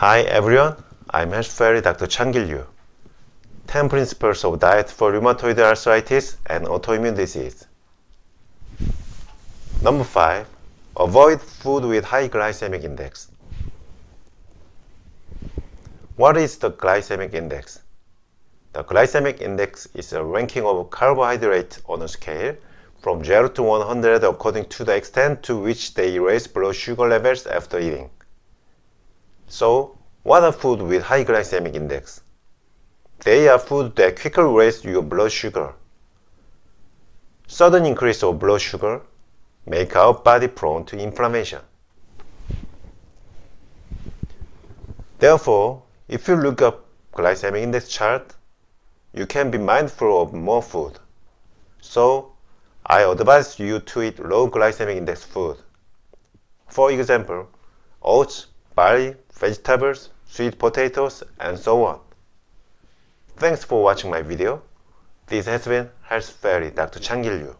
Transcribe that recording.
Hi everyone, I'm Health Fairy Dr. Chang-Gil Yoo. 10 Principles of Diet for Rheumatoid Arthritis and Autoimmune Disease. Number 5. Avoid food with high glycemic index. What is the glycemic index? The glycemic index is a ranking of carbohydrates on a scale from 0 to 100 according to the extent to which they raise blood sugar levels after eating. So, what are foods with high glycemic index? They are foods that quickly raise your blood sugar. Sudden increase of blood sugar make our body prone to inflammation. Therefore, if you look up glycemic index chart, you can be mindful of more food. So, I advise you to eat low glycemic index food. For example, oats, barley, vegetables, sweet potatoes, and so on. Thanks for watching my video. This has been Health Fairy Dr. Chang-Gil Yoo.